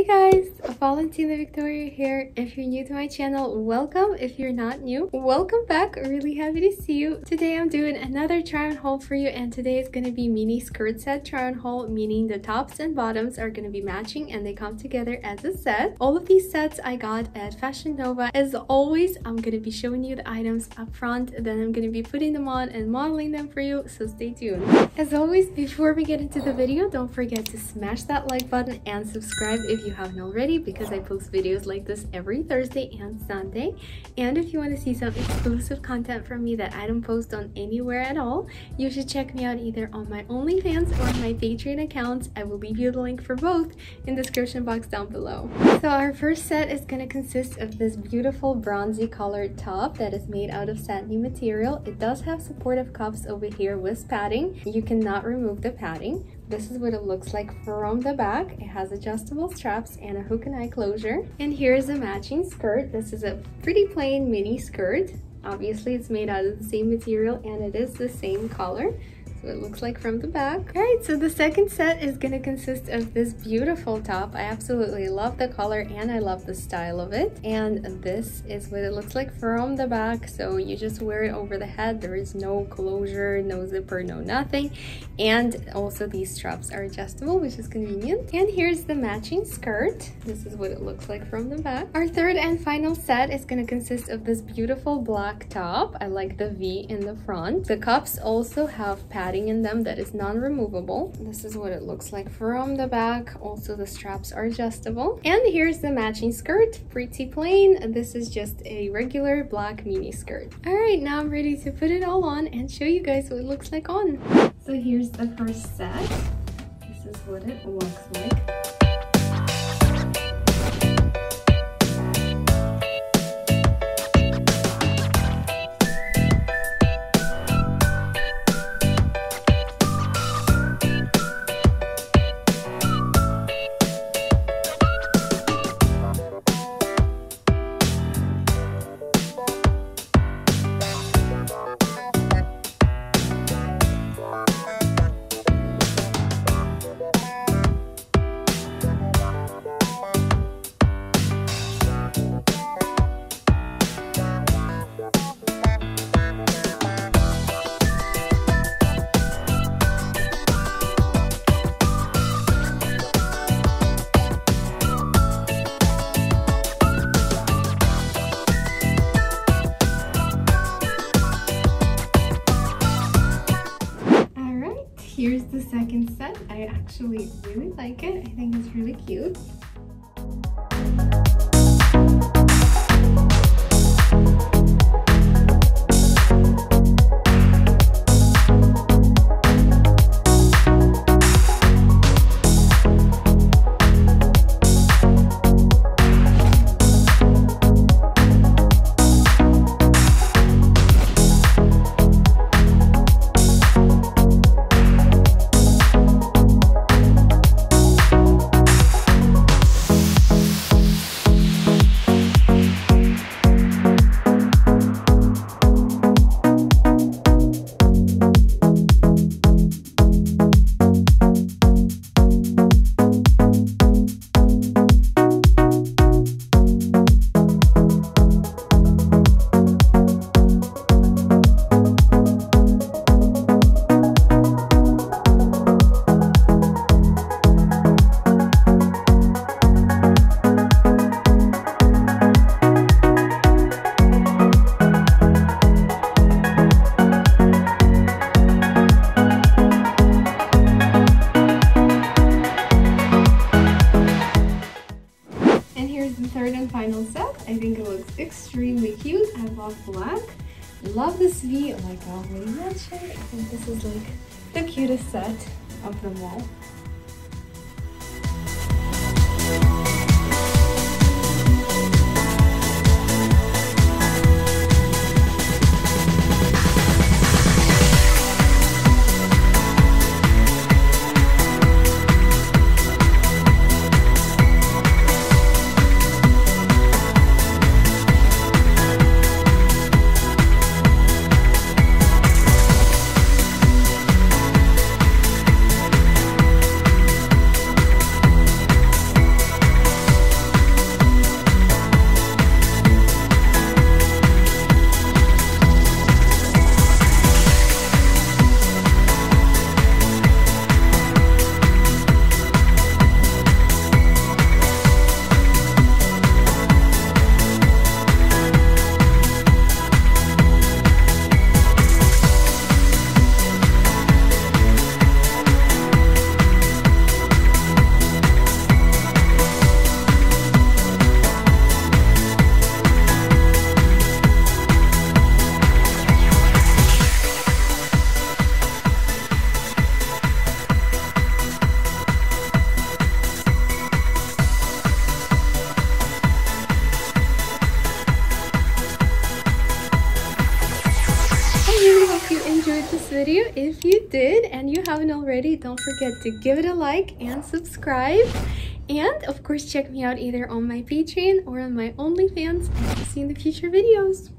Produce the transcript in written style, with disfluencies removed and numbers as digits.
Hey guys, Valentina Victoria here. If you're new to my channel, welcome. If you're not new, welcome back. Really happy to see you. Today I'm doing another try on haul for you, and today is going to be mini skirt set try on haul, meaning the tops and bottoms are going to be matching and they come together as a set. All of these sets I got at Fashion Nova. As always, I'm going to be showing you the items up front, then I'm going to be putting them on and modeling them for you, so stay tuned. As always, before we get into the video, don't forget to smash that like button and subscribe if you haven't already, because I post videos like this every Thursday and Sunday. And if you want to see some exclusive content from me that I don't post on anywhere at all, you should check me out either on my OnlyFans or my Patreon accounts. I will leave you the link for both in the description box down below. So our first set is going to consist of this beautiful bronzy colored top that is made out of satiny material. It does have supportive cuffs over here with padding. You cannot remove the padding. This is what it looks like from the back. It has adjustable straps and a hook and eye closure. And here is a matching skirt. This is a pretty plain mini skirt. Obviously, it's made out of the same material and it is the same color. So it looks like from the back. All right, so the second set is gonna consist of this beautiful top. I absolutely love the color and I love the style of it. And this is what it looks like from the back. So you just wear it over the head. There is no closure, no zipper, no nothing. And also these straps are adjustable, which is convenient. And here's the matching skirt. This is what it looks like from the back. Our third and final set is gonna consist of this beautiful black top. I like the V in the front. The cups also have padding in them that is non-removable. This is what it looks like from the back. Also, the straps are adjustable. And here's the matching skirt. Pretty plain. This is just a regular black mini skirt. All right, now I'm ready to put it all on and show you guys what it looks like on. So here's the first set. This is what it looks like. Here's the second set. I actually really like it. I think it's really cute. Extremely cute. I love black. Love this V, like I already mentioned. I think this is like the cutest set of them all. enjoyed this video. If you did and you haven't already, don't forget to give it a like and subscribe. And of course, check me out either on my Patreon or on my OnlyFans. And I'll see you in the future videos.